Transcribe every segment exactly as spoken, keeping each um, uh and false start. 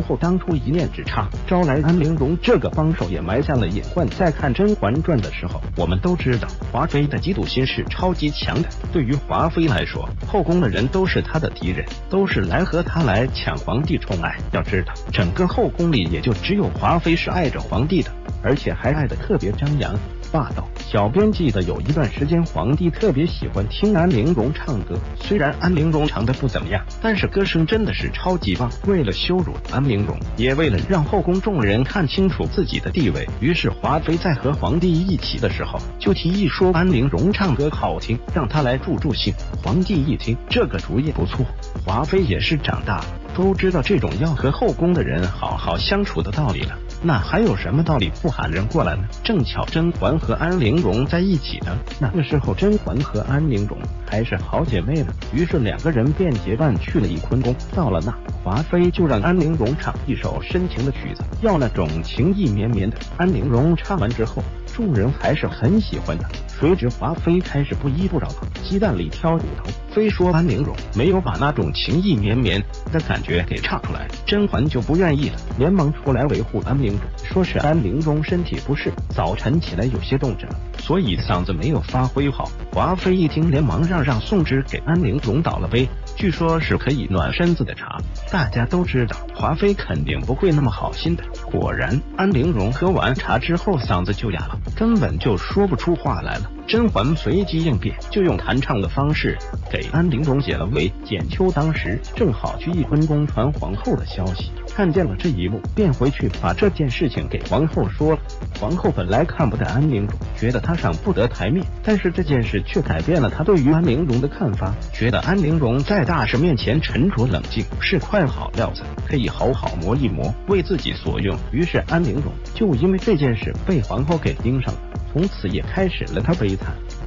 婚后当初一念之差招来安陵容这个帮手也埋下了隐患。在看《甄嬛传》的时候，我们都知道华妃的嫉妒心是超级强的。对于华妃来说，后宫的人都是她的敌人，都是来和她来抢皇帝宠爱。要知道，整个后宫里也就只有华妃是爱着皇帝的，而且还爱得特别张扬霸道。小编记得有一段时间，皇帝特别喜欢听安陵容唱歌。虽然安陵容唱得不怎么样，但是歌声真的是超级棒。为了羞辱安陵容，也为了让后宫众人看清楚自己的地位，于是华妃在和皇帝一起的时候，就提议说安陵容唱歌好听，让她来助助兴。皇帝一听，这个主意不错。华妃也是长大了，都知道这种要和后宫的人好好相处的道理了。那还有什么道理不喊人过来呢？正巧甄嬛和安陵容在一起呢，那个时候甄嬛和安陵容还是好姐妹呢，于是两个人便结伴去了翊坤宫。到了那，华妃就让安陵容唱一首深情的曲子，要那种情意绵绵的。安陵容唱完之后，众人还是很喜欢的。谁知华妃开始不依不饶了，鸡蛋里挑骨头，非说安陵容没有把那种情意绵绵的感觉给唱出来。甄嬛就不愿意了，连忙出来维护安陵容，说是安陵容身体不适，早晨起来有些冻着，所以嗓子没有发挥好。华妃一听，连忙让让宋芝给安陵容倒了杯，据说是可以暖身子的茶。大家都知道华妃肯定不会那么好心的，果然安陵容喝完茶之后嗓子就哑了，根本就说不出话来了。甄嬛随机应变，就用弹唱的方式给安陵容解了围。简秋当时正好去翊坤宫传皇后的消息，看见了这一幕，便回去把这件事情给皇后说了。皇后本来看不得安陵容，觉得她上不得台面，但是这件事却改变了她对于安陵容的看法，觉得安陵容在大事面前沉着冷静是块好料子，可以好好磨一磨，为自己所用。于是安陵容就因为这件事被皇后给盯上了，从此也开始了她悲惨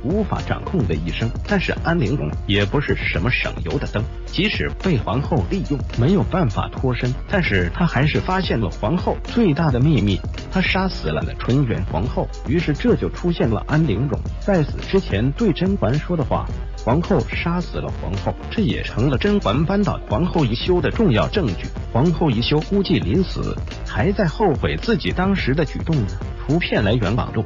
无法掌控的一生。但是安陵容也不是什么省油的灯，即使被皇后利用没有办法脱身，但是她还是发现了皇后最大的秘密，她杀死了那纯元皇后。于是这就出现了安陵容在死之前对甄嬛说的话，皇后杀死了皇后，这也成了甄嬛扳倒皇后宜修的重要证据。皇后宜修估计临死还在后悔自己当时的举动呢。图片来源网络。